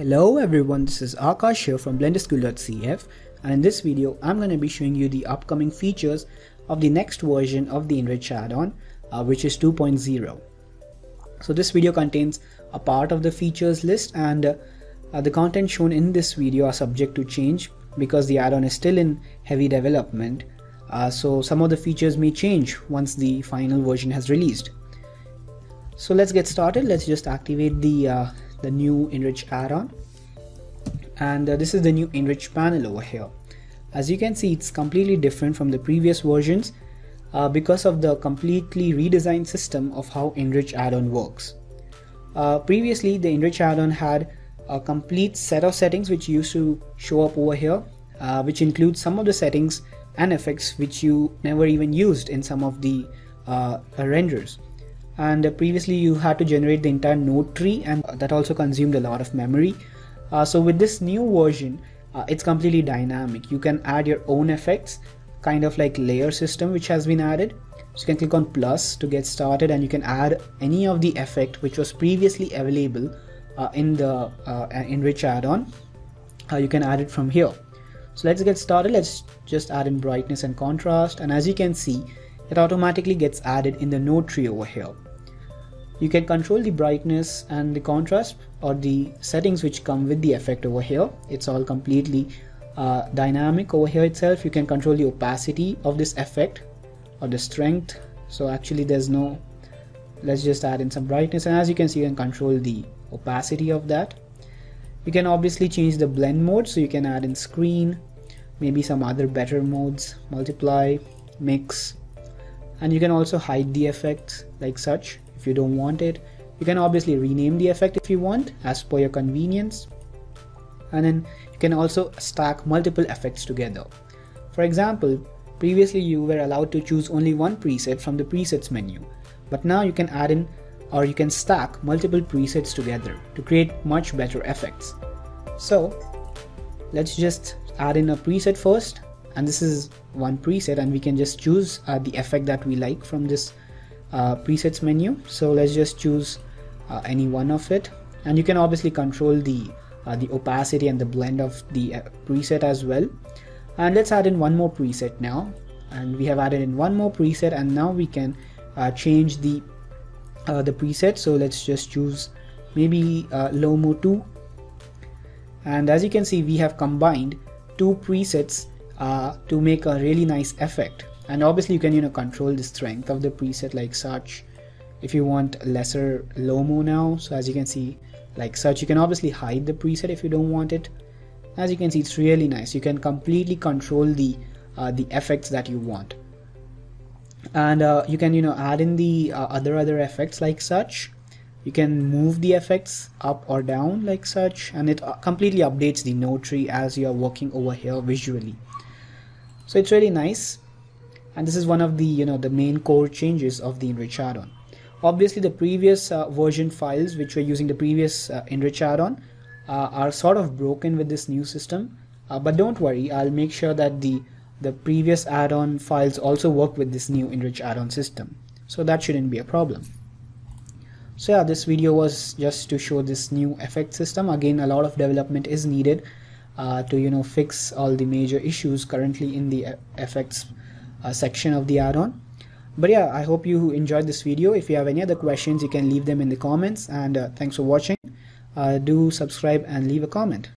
Hello everyone, this is Akash here from BlenderSchool.cf, and in this video I'm going to be showing you the upcoming features of the next version of the Enrich add-on, which is 2.0. So this video contains a part of the features list, and the content shown in this video are subject to change because the add-on is still in heavy development, so some of the features may change once the final version has released. So let's get started. Let's just activate the new Enrich add-on, and this is the new Enrich panel over here. As you can see, it's completely different from the previous versions because of the completely redesigned system of how Enrich add-on works. Previously the Enrich add-on had a complete set of settings which used to show up over here, which includes some of the settings and effects which you never even used in some of the renders. And previously you had to generate the entire node tree, and that also consumed a lot of memory. So with this new version, it's completely dynamic. You can add your own effects, kind of like layer system which has been added. So you can click on plus to get started, and you can add any of the effect which was previously available in the Enrich add-on. You can add it from here. So let's get started. Let's just add in brightness and contrast, and as you can see, it automatically gets added in the node tree over here. You can control the brightness and the contrast or the settings which come with the effect over here. It's all completely dynamic over here itself. You can control the opacity of this effect or the strength. So actually there's no, let's just add in some brightness, and as you can see you can control the opacity of that. You can obviously change the blend mode, so you can add in screen, maybe some other better modes, multiply, mix. And you can also hide the effects like such if you don't want it. You can obviously rename the effect if you want as per your convenience. And then you can also stack multiple effects together. For example, previously you were allowed to choose only one preset from the presets menu, but now you can add in or you can stack multiple presets together to create much better effects. So let's just add in a preset first. And this is one preset, and we can just choose the effect that we like from this presets menu. So let's just choose any one of it, and you can obviously control the opacity and the blend of the preset as well. And let's add in one more preset now, and we have added in one more preset, and now we can change the preset. So let's just choose maybe Lomo 2, and as you can see we have combined two presets to make a really nice effect. And obviously you can control the strength of the preset like such if you want lesser Lomo now. So as you can see like such, you can obviously hide the preset if you don't want it. As you can see, it's really nice. You can completely control the effects that you want, and you can add in the other effects like such. You can move the effects up or down like such, and it completely updates the node tree as you are working over here visually. So it's really nice, and this is one of the the main core changes of the Enrich add-on. Obviously the previous version files which were using the previous Enrich add-on are sort of broken with this new system, but don't worry, I'll make sure that the previous add-on files also work with this new Enrich add-on system, so that shouldn't be a problem. So yeah, this video was just to show this new effect system. Again, a lot of development is needed to fix all the major issues currently in the effects section of the add-on. But yeah, I hope you enjoyed this video. If you have any other questions, you can leave them in the comments, and thanks for watching. Do subscribe and leave a comment.